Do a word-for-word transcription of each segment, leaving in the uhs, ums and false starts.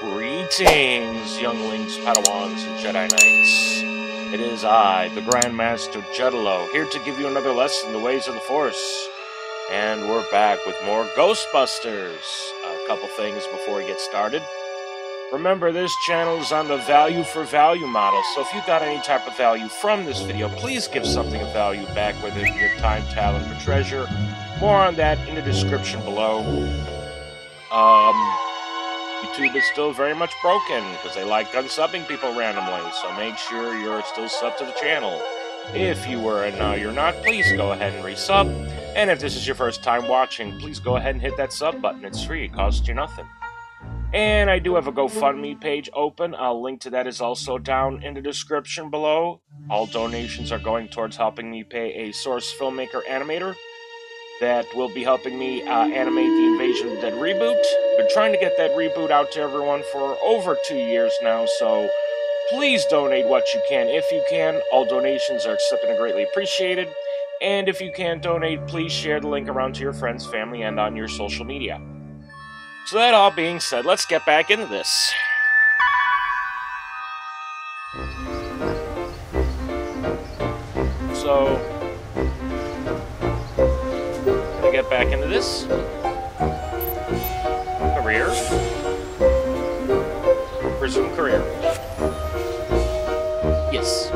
Greetings, younglings, padawans, and Jedi Knights. It is I, the Grand Master Jeddalo, here to give you another lesson, the ways of the Force. And we're back with more Ghostbusters. A couple things before we get started. Remember, this channel is on the value-for-value model, so if you got any type of value from this video, please give something of value back, whether it be your time, talent, or treasure. More on that in the description below. Um... YouTube is still very much broken because they like unsubbing people randomly, so make sure you're still subbed to the channel. If you were and now you're not, please go ahead and resub. And if this is your first time watching, please go ahead and hit that sub button. It's free, it costs you nothing. And I do have a GoFundMe page open. A link to that is also down in the description below. All donations are going towards helping me pay a Source Filmmaker animator that will be helping me uh, animate the Invasion of the Dead reboot. Been trying to get that reboot out to everyone for over two years now, so please donate what you can if you can. All donations are accepted and greatly appreciated. And if you can donate, please share the link around to your friends, family, and on your social media. So that all being said, let's get back into this. So... get back into this career. Resume career. Yes.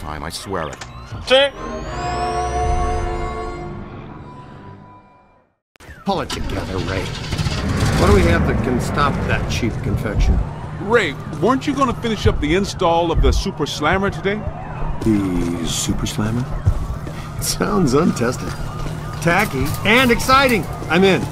Time, I swear it. Pull it together, Ray. What do we have that can stop that cheap confection? Ray, weren't you going to finish up the install of the Super Slammer today? The Super Slammer? Sounds untested. Tacky and exciting. I'm in.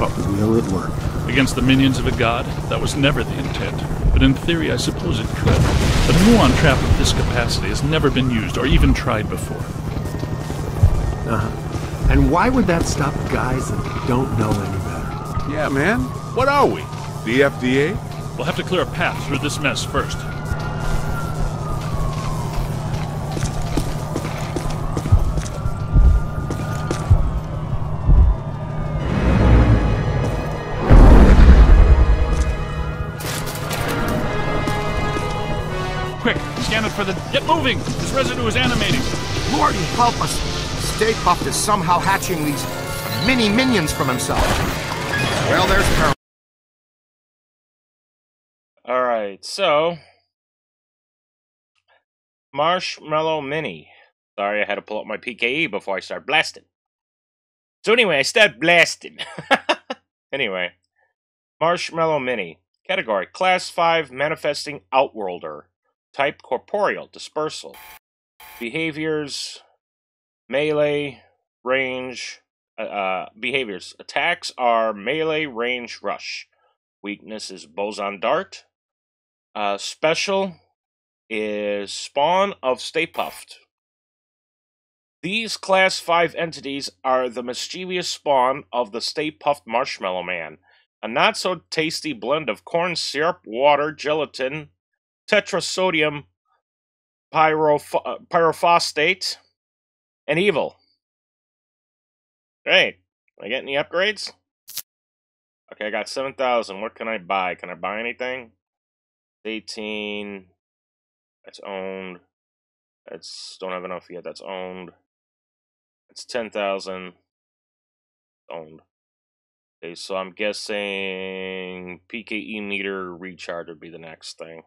But will it work? Against the minions of a god, that was never the intent. But in theory, I suppose it could. The muon trap of this capacity has never been used or even tried before. Uh-huh. And why would that stop guys that don't know any better? Yeah, man. What are we? The F D A? We'll have to clear a path through this mess first. For the get moving! This residue is animating. Lordy, help us! Stay Puft is somehow hatching these mini minions from himself. Well, there's peril. All right, so Marshmallow Mini. Sorry, I had to pull up my P K E before I start blasting. So anyway, I start blasting. Anyway, Marshmallow Mini category: Class Five, Manifesting Outworlder. Type corporeal, dispersal. Behaviors, melee, range, uh, uh, behaviors. Attacks are melee, range, rush. Weakness is boson dart. Uh, special is spawn of Stay Puft. These class five entities are the mischievous spawn of the Stay Puft Marshmallow Man, a not-so-tasty blend of corn syrup, water, gelatin, tetrasodium pyroph uh, pyrophosphate, and evil. Great. Am I getting any upgrades? Okay, I got seven thousand. What can I buy? Can I buy anything? eighteen. That's owned. That's, don't have enough yet. That's owned. It's ten thousand. Owned. Okay, so I'm guessing P K E meter recharge would be the next thing.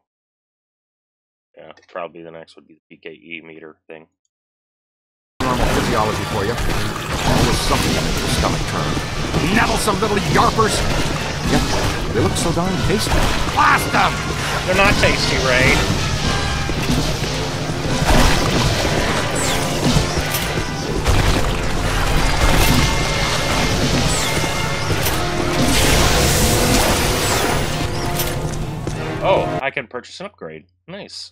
Yeah, probably the next would be the P K E meter thing. Normal physiology for you. Always something that makes your stomach turn. Nettlesome little yarpers! Yep, they look so darn tasty. Blast them! They're not tasty, Ray. Oh, I can purchase an upgrade. Nice.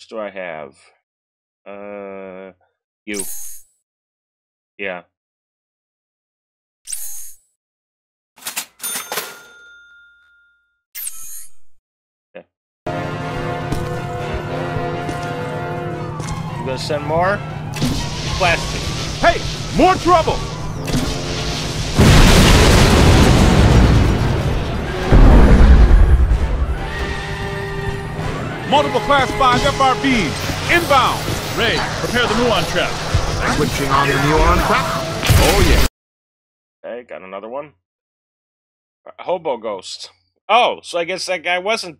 What do I have? Uh, you. Yeah. Okay. You gonna send more? Plastic. Hey, more trouble! Multiple class five F R Bs, inbound. Ray, prepare the muon trap. Switching on the muon trap. Oh yeah. Hey, got another one. Hobo ghost. Oh, so I guess that guy wasn't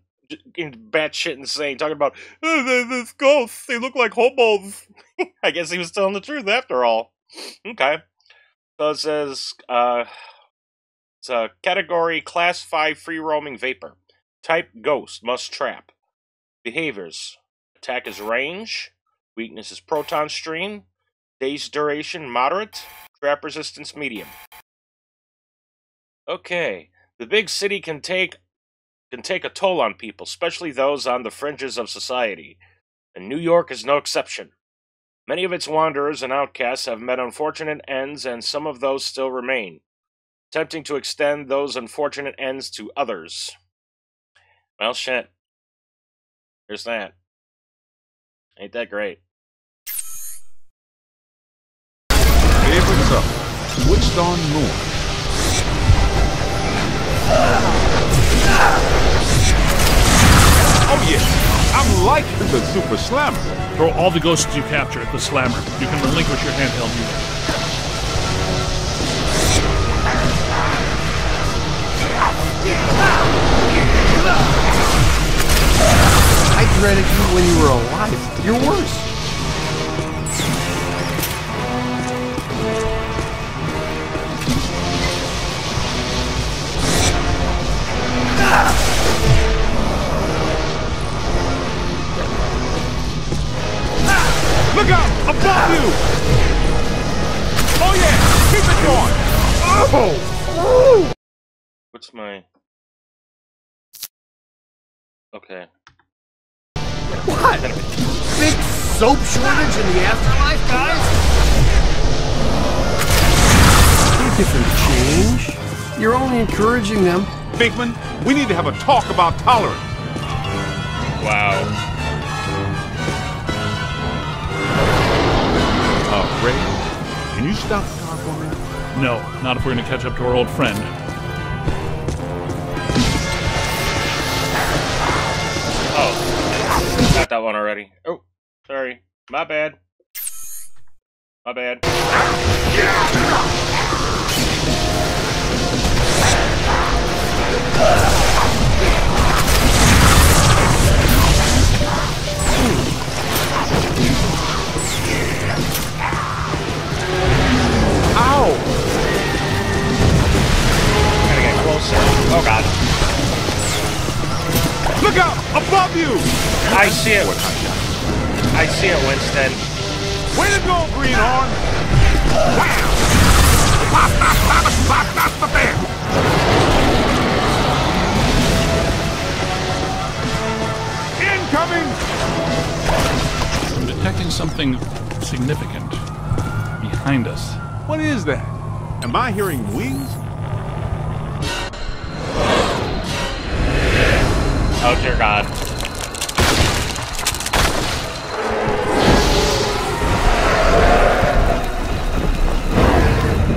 batshit insane, talking about oh, these ghosts. They look like hobos. I guess he was telling the truth after all. Okay. So it says uh, it's a category class five free roaming vapor. Type ghost, must trap. Behaviors. Attack is range. Weakness is proton stream. Days duration moderate. Trap resistance medium. Okay. The big city can take can take a toll on people, especially those on the fringes of society. And New York is no exception. Many of its wanderers and outcasts have met unfortunate ends, and some of those still remain, attempting to extend those unfortunate ends to others. Well, shit. Here's that. Ain't that great? Favorite up. Switched on moon. Oh yeah, I'm like the Super Slammer. Throw all the ghosts you capture at the Slammer. You can relinquish your handheld unit. I dreaded you when you were alive. You're worse. Look out! Above you! Oh yeah! Keep it going! Oh! What's my... Okay. What? Big soap shortage in the afterlife, guys? Think you can change? You're only encouraging them. Bigman, we need to have a talk about tolerance. Wow. Oh, Ray, can you stop the car for me? No, not if we're going to catch up to our old friend. Oh. Got that one already. Oh, sorry. My bad. My bad. Ow! Gotta get closer. Oh god. Look out! Above you! you! I see it. I see it, Winston. Way to go, Greenhorn! Wow! Pop, pop, pop, pop, pop the bear! Incoming! I'm detecting something significant behind us. What is that? Am I hearing wings? Oh dear God.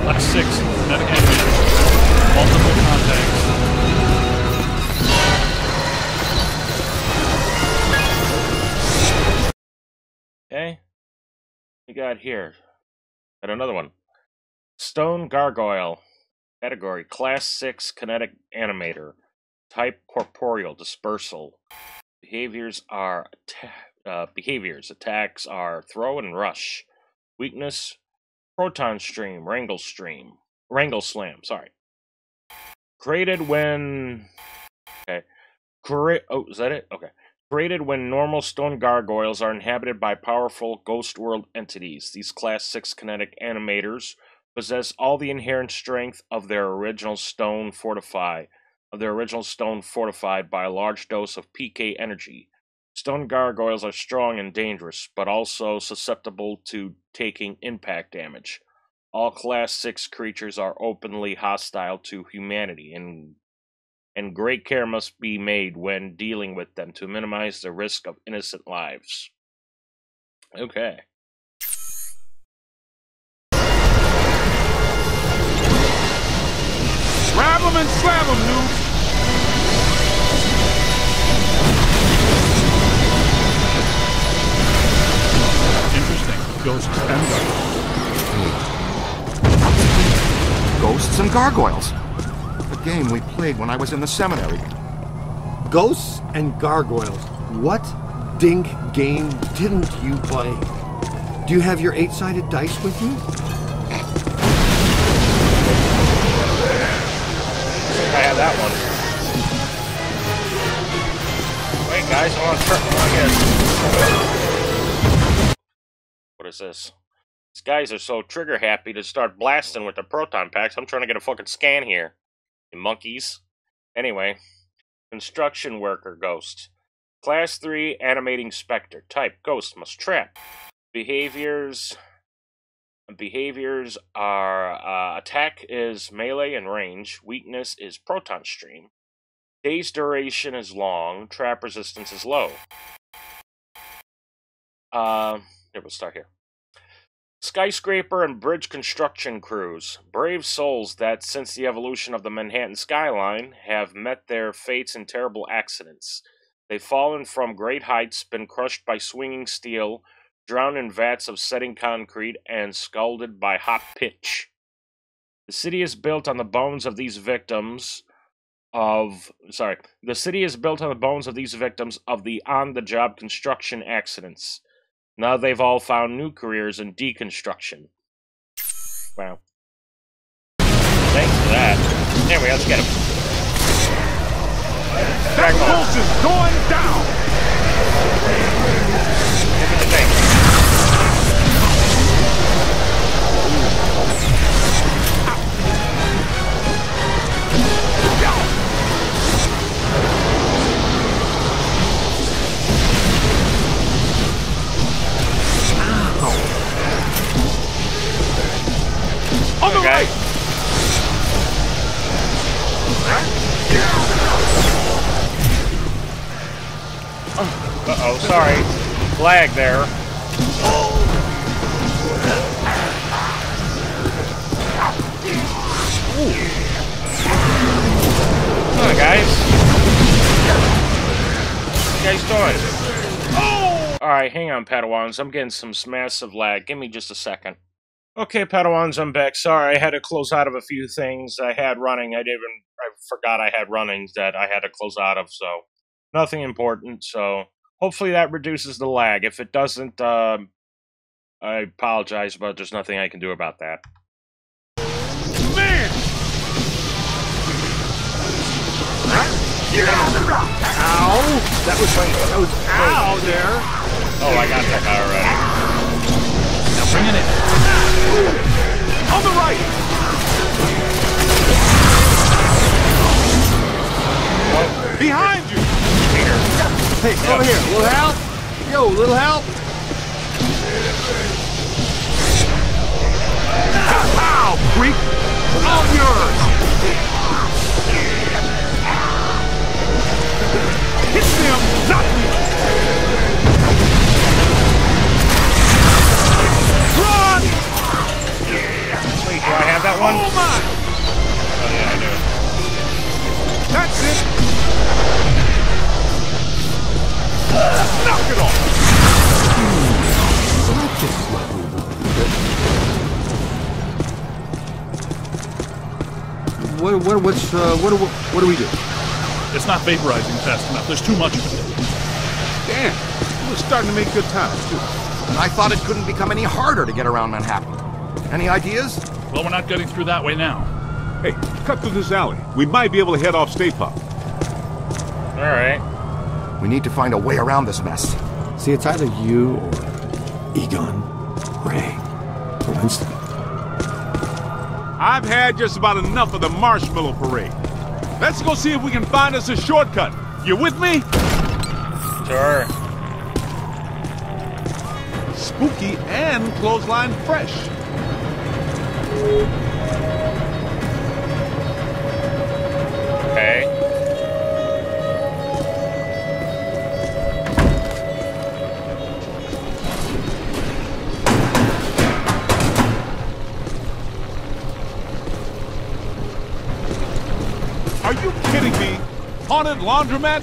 Left six, kinetic energy. Multiple contacts. Okay. We got here. Got another one. Stone Gargoyle. Category, Class six Kinetic Animator. Type corporeal dispersal. Behaviors are uh, behaviors. Attacks are throw and rush. Weakness: proton stream, wrangle stream, wrangle slam. Sorry. Created when. Okay. Cre oh, is that it? Okay. Created when normal stone gargoyles are inhabited by powerful ghost world entities. These class six kinetic animators possess all the inherent strength of their original stone fortify. Of their original stone fortified by a large dose of P K energy. Stone gargoyles are strong and dangerous, but also susceptible to taking impact damage. All Class six creatures are openly hostile to humanity, and, and great care must be made when dealing with them to minimize the risk of innocent lives. Okay. Grab them and slam them, noob! Interesting. Ghosts and gargoyles. Ghosts and gargoyles. The game we played when I was in the seminary. Ghosts and gargoyles. What dink game didn't you play? Do you have your eight-sided dice with you? I had that one. Wait, guys, I'm on again. What is this? These guys are so trigger happy to start blasting with the proton packs. I'm trying to get a fucking scan here. You monkeys. Anyway, construction worker ghost. Class three animating specter. Type ghost must trap. Behaviors. Behaviors are uh, attack is melee and range, weakness is proton stream, day's duration is long, trap resistance is low. Uh, here, we'll start here. Skyscraper and bridge construction crews, brave souls that, since the evolution of the Manhattan skyline, have met their fates in terrible accidents. They've fallen from great heights, been crushed by swinging steel, drowned in vats of setting concrete, and scalded by hot pitch. The city is built on the bones of these victims of... Sorry. The city is built on the bones of these victims of the on-the-job construction accidents. Now they've all found new careers in deconstruction. Wow. Thanks for that. Anyway, let's get him. That pulse is going down! Look at the thing. On the okay. Right. Uh-oh, sorry. Flag there. Ooh. Come on, guys. What are you guys doing? Oh! Alright, hang on, Padawans. I'm getting some massive lag. Give me just a second. Okay, Padawans, I'm back. Sorry, I had to close out of a few things I had running. I didn't. I forgot I had runnings that I had to close out of, so nothing important. So hopefully that reduces the lag. If it doesn't, uh, I apologize, but there's nothing I can do about that. Man! Ow! That was my, that was ow there. Oh, I got that guy already. Now bring it in. Ooh. On the right. Oh. Behind you. Here. Hey, yep. Over here. A little help. Yo, a little help. Ow, freak. On yours. Hit them! Not me! Run! Wait, do I have that one? Oh my! Oh yeah, I do. That's it! Knock it off! Not just what we wanted. What, what, what's, uh, what, what, what do we do? It's not vaporizing fast enough. There's too much of it. Damn. It was starting to make good time, too. And I thought it couldn't become any harder to get around Manhattan. Any ideas? Well, we're not getting through that way now. Hey, cut through this alley. We might be able to head off Stay Puft. All right. We need to find a way around this mess. See, it's either you or Egon, Ray, or Winston. I've had just about enough of the marshmallow parade. Let's go see if we can find us a shortcut. You with me? Sure. Spooky and clothesline fresh. Okay. Are you kidding me? Haunted laundromat?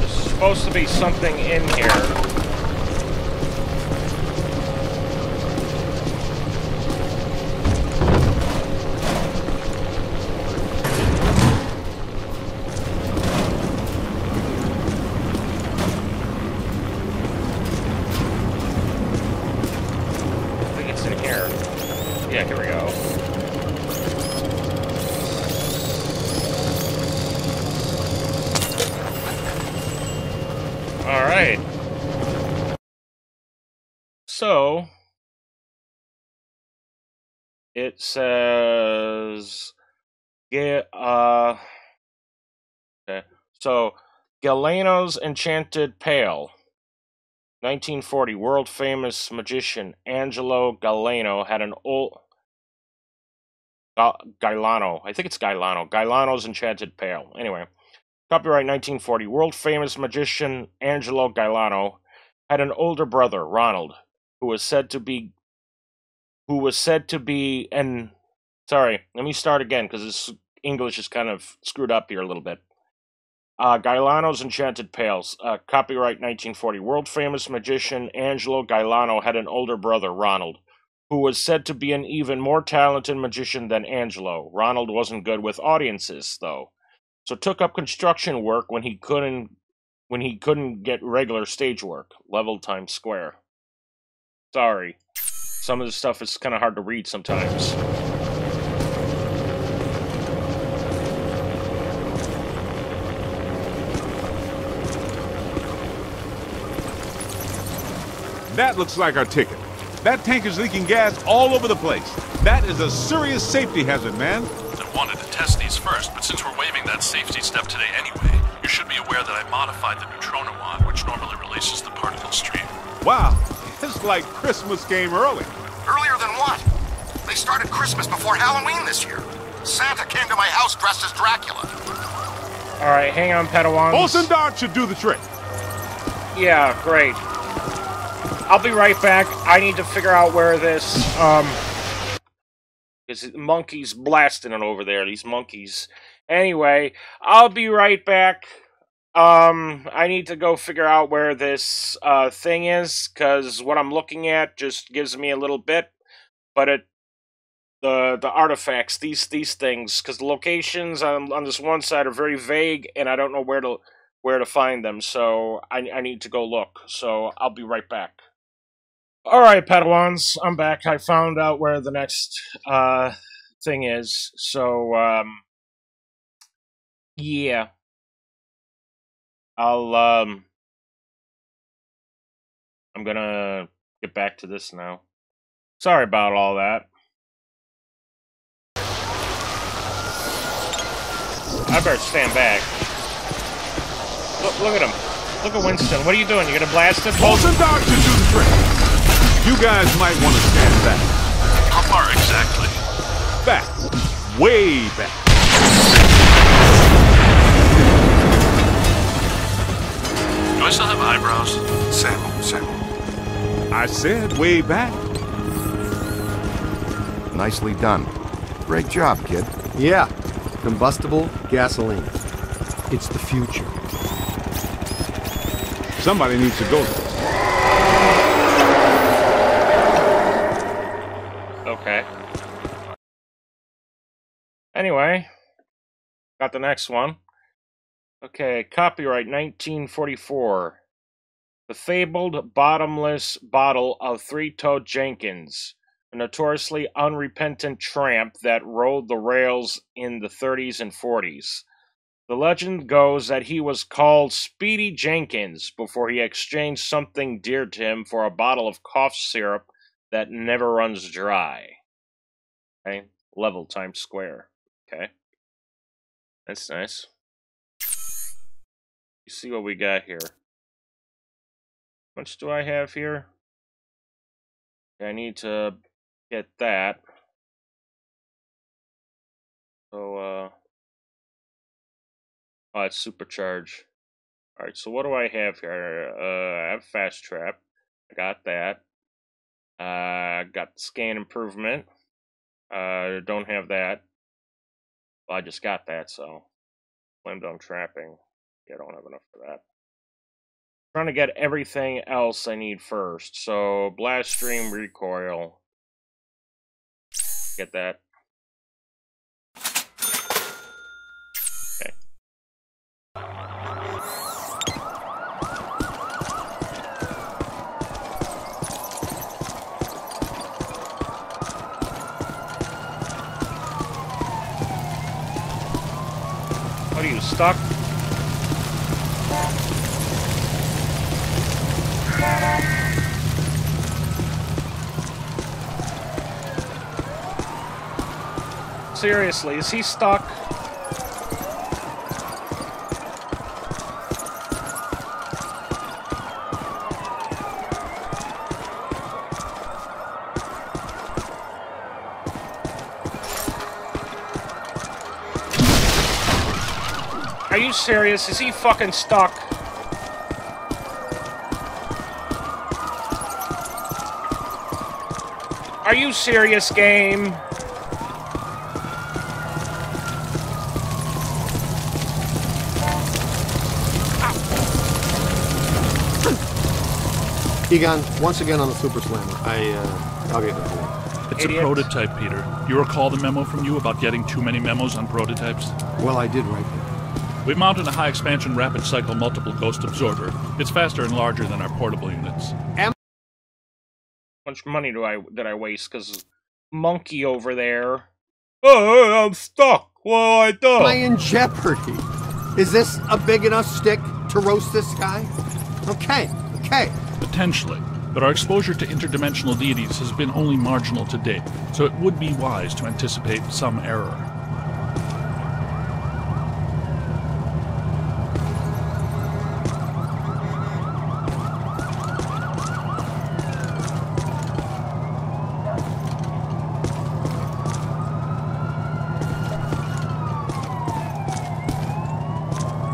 There's supposed to be something in here. I think it's in here. Yeah, here we go. So, it says, yeah, uh, okay. So, Galeno's Enchanted Pail, nineteen forty, world-famous magician Angelo Galeno had an old, uh, Gailano, I think it's Gailano, Gailano's Enchanted Pail, anyway, copyright nineteen forty, world-famous magician Angelo Gailano had an older brother, Ronald, who was said to be, who was said to be, and, sorry, let me start again, because this English is kind of screwed up here a little bit. Uh, Gailano's Enchanted Pails, uh, copyright nineteen forty. World-famous magician Angelo Gailano had an older brother, Ronald, who was said to be an even more talented magician than Angelo. Ronald wasn't good with audiences, though, so took up construction work when he couldn't, when he couldn't get regular stage work. Level Times Square. Sorry. Some of the stuff is kind of hard to read sometimes. That looks like our ticket. That tank is leaking gas all over the place. That is a serious safety hazard, man. I wanted to test these first, but since we're waiving that safety step today anyway, you should be aware that I modified the Neutrona Wand, which normally releases the particle stream. Wow. It's like Christmas came early. Earlier than what? They started Christmas before Halloween this year. Santa came to my house dressed as Dracula. All right, hang on, Padawan. Boson Dart should do the trick. Yeah, great. I'll be right back. I need to figure out where this um. Because monkeys blasting it over there. These monkeys. Anyway, I'll be right back. Um, I need to go figure out where this, uh, thing is, because what I'm looking at just gives me a little bit, but it, the, the artifacts, these, these things, because the locations on, on this one side are very vague, and I don't know where to, where to find them, so I, I need to go look, so I'll be right back. Alright, Padawans, I'm back. I found out where the next, uh, thing is, so, um, yeah. I'll, um... I'm gonna get back to this now. Sorry about all that. I better stand back. Look, look at him. Look at Winston. What are you doing? You're gonna blast him? Boson dart to do the trick. You guys might want to stand back. How far exactly? Back. Way back. Do I still have eyebrows? Sample, sample. I said way back. Nicely done. Great job, kid. Yeah. Combustible gasoline. It's the future. Somebody needs to go there. Okay. Anyway, got the next one. Okay, copyright nineteen forty-four. The fabled bottomless bottle of Three-Toed Jenkins. A notoriously unrepentant tramp that rode the rails in the thirties and forties. The legend goes that he was called Speedy Jenkins before he exchanged something dear to him for a bottle of cough syrup that never runs dry. Okay, level times square. Okay, that's nice. You see what we got here. How much do I have here? I need to... get that. So, uh... oh, it's supercharge. Alright, so what do I have here? Uh, I have fast trap. I got that. Uh, got scan improvement. Uh, don't have that. Well, I just got that, so... slam dunk trapping. Yeah, I don't have enough for that. I'm trying to get everything else I need first. So, blast stream, recoil... get that. Okay. What are you, stuck? Seriously, is he stuck? Are you serious? Is he fucking stuck? Are you serious, game? Egon, once again on the Super Slammer. I, uh, I'll get that one. It's Idiot. A prototype, Peter. You recall the memo from you about getting too many memos on prototypes? Well, I did write that. We mounted a high-expansion rapid-cycle multiple ghost absorber. It's faster and larger than our portable units. Am How much money do I, did I waste? Because monkey over there... Oh, I'm stuck. Well, I don't. Am I in jeopardy? Is this a big enough stick to roast this guy? Okay, okay. Potentially, but our exposure to interdimensional deities has been only marginal to date, so it would be wise to anticipate some error.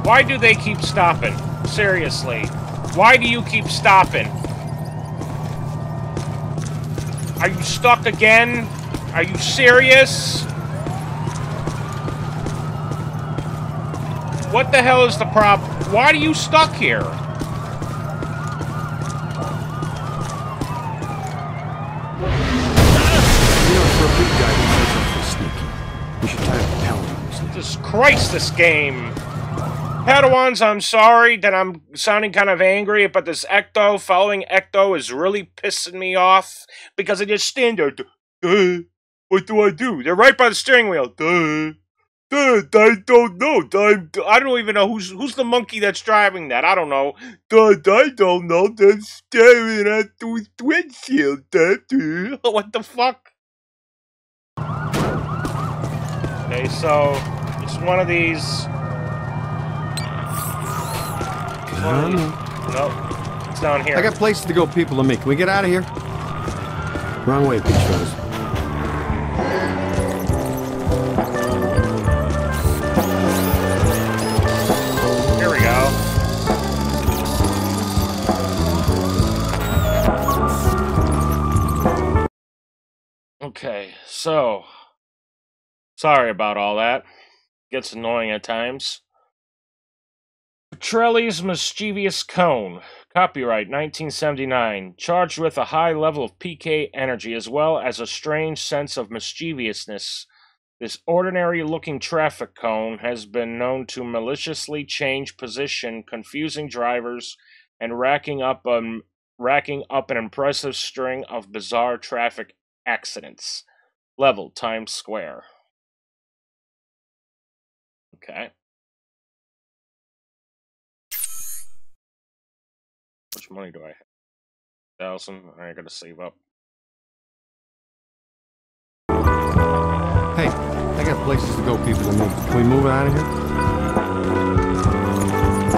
Why do they keep stopping? Seriously. Why do you keep stopping? Are you stuck again? Are you serious? What the hell is the problem? Why are you stuck here? Jesus Christ, this game! Padawans, I'm sorry that I'm sounding kind of angry, but this Ecto, following Ecto is really pissing me off because I just stand there. Duh. What do I do? They're right by the steering wheel. Duh. Dad, I don't know. Dad, I don't even know who's who's the monkey that's driving that. I don't know. Dad, I don't know. They're staring at those twin shields. What the fuck? Okay, so it's one of these. One of these. Nope, it's down here. I got places to go. People to meet. Can we get out of here? Wrong way, pictures. Okay, so, sorry about all that. Gets annoying at times. Petrelli's Mischievous Cone. Copyright nineteen seventy-nine. Charged with a high level of P K energy as well as a strange sense of mischievousness. This ordinary-looking traffic cone has been known to maliciously change position, confusing drivers, and racking up, a, racking up an impressive string of bizarre traffic accidents. Level, Times Square. Okay. How much money do I have? Thousand. I gotta save up. Hey, I got places to go, people to move. Can we move out of here?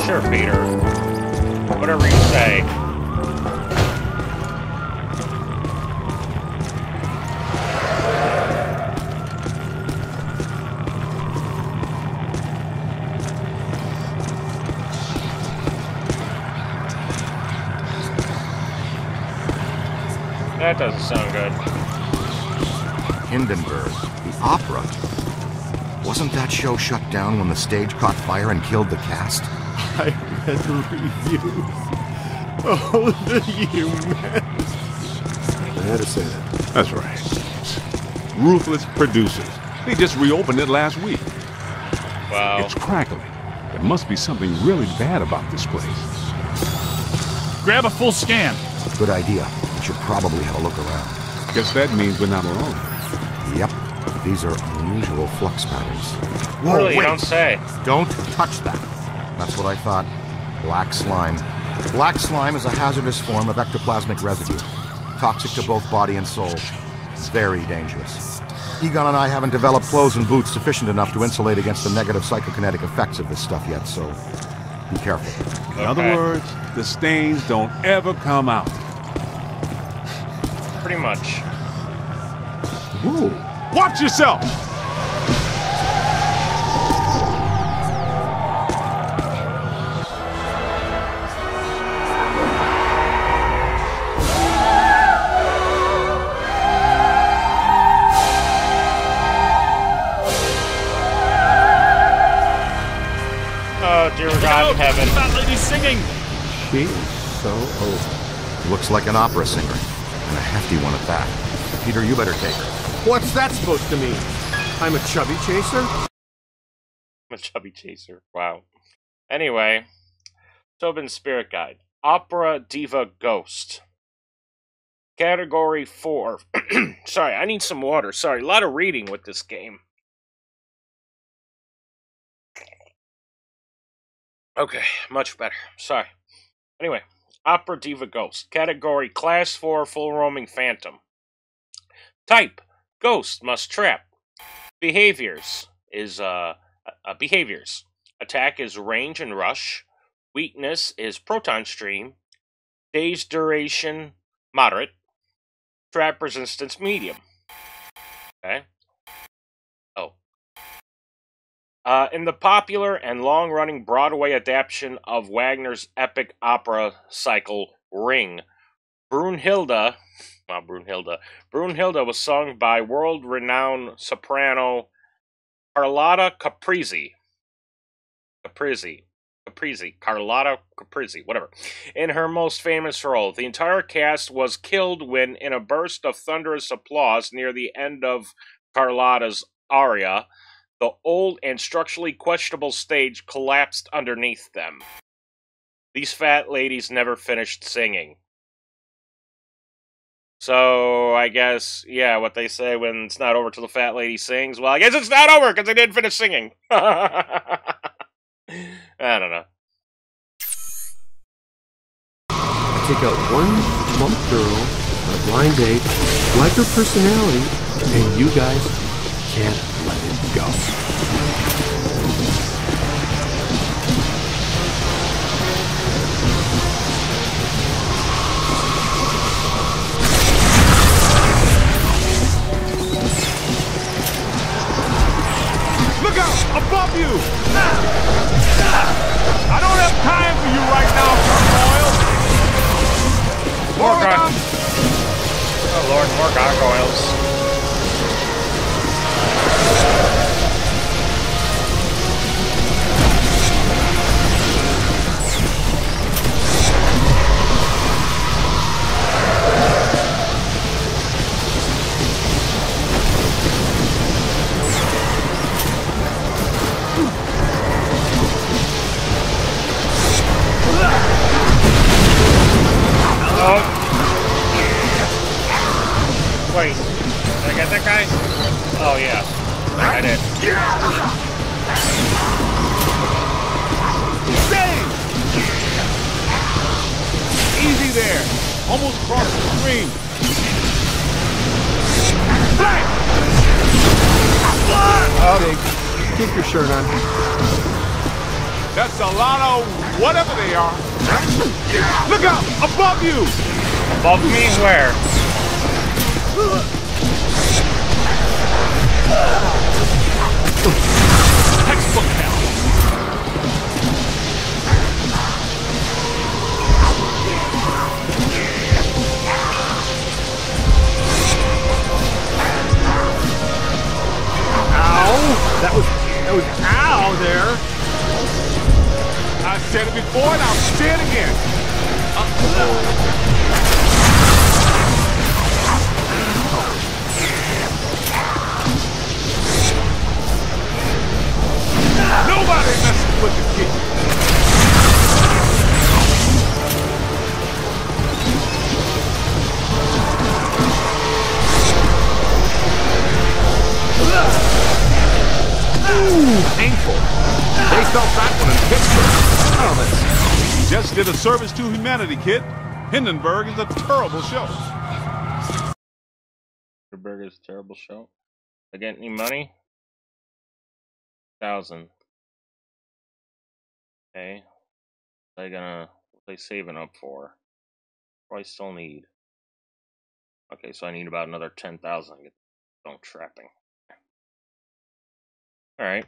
Sure, Peter. Whatever you say. That doesn't sound good. Hindenburg, the opera. Wasn't that show shut down when the stage caught fire and killed the cast? I read the reviews. Oh, the humans. I had to say that. That's right. Ruthless producers. They just reopened it last week. Wow. It's crackling. There must be something really bad about this place. Grab a full scan. Good idea. Should probably have a look around. Guess that means we're not alone. Yep. These are unusual flux patterns. Whoa, really, wait. Don't say. Don't touch that. That's what I thought. Black slime. Black slime is a hazardous form of ectoplasmic residue. Toxic to both body and soul. It's very dangerous. Egon and I haven't developed clothes and boots sufficient enough to insulate against the negative psychokinetic effects of this stuff yet, so be careful. Okay. In other words, the stains don't ever come out. Pretty much. Whoa. Watch yourself! Oh, dear God in heaven. That lady singing! She is so old. Looks like an opera singer. And a hefty one at that. Peter, you better take her. What's that supposed to mean? I'm a chubby chaser? I'm a chubby chaser. Wow. Anyway, Tobin's Spirit Guide. Opera Diva Ghost. Category four. Sorry, I need some water. Sorry, a lot of reading with this game. Okay, much better. Sorry. Anyway. Opera Diva Ghost. Category Class four Full Roaming Phantom. Type Ghost must trap. Behaviors is uh, uh behaviors. Attack is range and rush. Weakness is proton stream. Days duration moderate. Trap resistance medium. Okay. Oh. Uh, in the popular and long-running Broadway adaptation of Wagner's epic opera cycle, Ring, Brünnhilde, not Brünnhilde, Brünnhilde was sung by world-renowned soprano Carlotta Caprizi. Caprizi. Caprizi. Carlotta Caprizi, whatever. In her most famous role, the entire cast was killed when, in a burst of thunderous applause near the end of Carlotta's aria, the old and structurally questionable stage collapsed underneath them. These fat ladies never finished singing. So, I guess, yeah, what they say when it's not over till the fat lady sings, well, I guess it's not over because they didn't finish singing. I don't know. I take out one plump girl on a blind date, like her personality, and you guys can't let it go. Above you! I don't have time for you right now, gargoyle! More gargoyles! Oh lord, more gargoyles. Wait, did I get that guy? Oh yeah, I did. Save! Easy there, almost crossed the stream. Oh, keep your shirt on. That's a lot of whatever they are. Look out, above you! Above me where? Textbook now. Ow! That was that was ow there. I said it before and I'll say it again. Uh-oh. Nobody messing with the kid. Ooh, ankle. They felt that one in Pittsburgh. Oh, that's... Just did a service to humanity, kid. Hindenburg is a terrible show. Hindenburg is a terrible show. I get any money? Thousand. Okay. What are they gonna what are they saving up for? What do I still need? Okay, so I need about another ten thousand to get the trapping. Alright.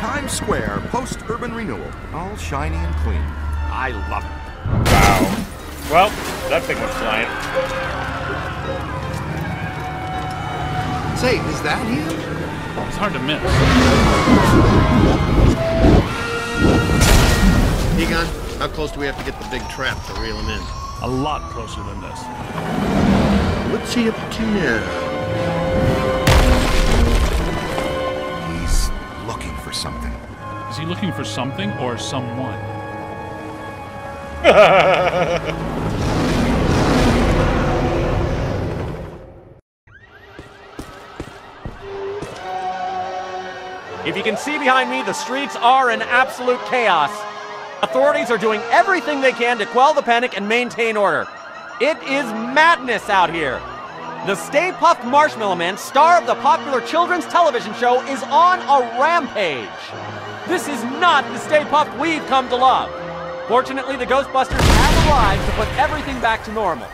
Times Square post-urban renewal. All shiny and clean. I love it. Wow. Well, that thing was flying. Say, is that him? It's hard to miss. Egon, how close do we have to get the big trap to reel him in? A lot closer than this. What's he up to now? He's looking for something. Is he looking for something or someone? If you can see behind me, the streets are in absolute chaos. Authorities are doing everything they can to quell the panic and maintain order. It is madness out here. The Stay Puft Marshmallow Man, star of the popular children's television show, is on a rampage. This is not the Stay Puft we've come to love. Fortunately, the Ghostbusters have arrived to put everything back to normal.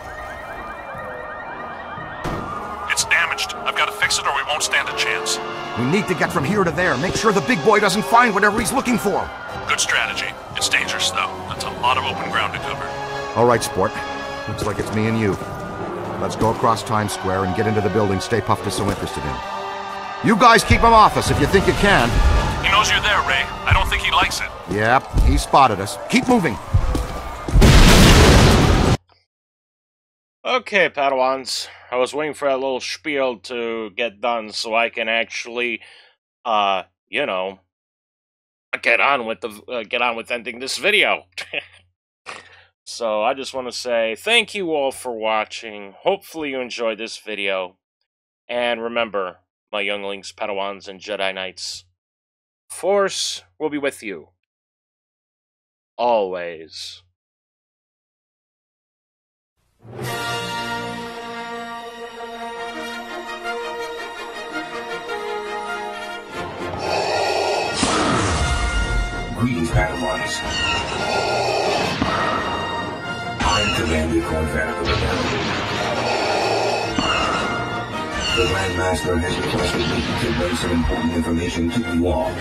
It's damaged. I've got to fix it or we won't stand a chance. We need to get from here to there. Make sure the big boy doesn't find whatever he's looking for. Good strategy. It's dangerous, though. That's a lot of open ground to cover. All right, sport. Looks like it's me and you. Let's go across Times Square and get into the building Stay Puft is so interested in. You guys keep him off us if you think you can. He knows you're there, Ray. I don't think he likes it. Yep, he spotted us. Keep moving. Okay, Padawans, I was waiting for that little spiel to get done so I can actually, uh, you know, get on with the uh, get on with ending this video. So I just want to say thank you all for watching. Hopefully you enjoyed this video. And remember, my younglings, Padawans, and Jedi Knights, Force will be with you. Always. Greetings, Padawans. I am Commander Corvair the The Grand Master has requested me to convey some important information to you all.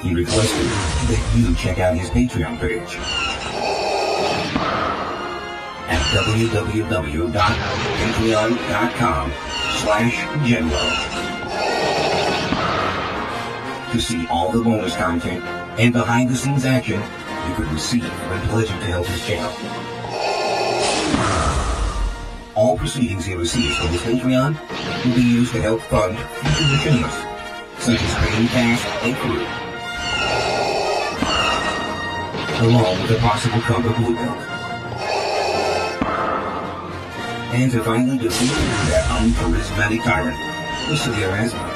He requested that you check out his Patreon page at w w w dot patreon dot com slash Jeddalo to see all the bonus content and behind-the-scenes action you could receive when pledging to help his channel. All proceedings he receives from his Patreon will be used to help fund future machinimas, such as creating cast and crew, along with a possible cover blue belt. And to finally defeat that uncharismatic tyrant, Mister Erasmus.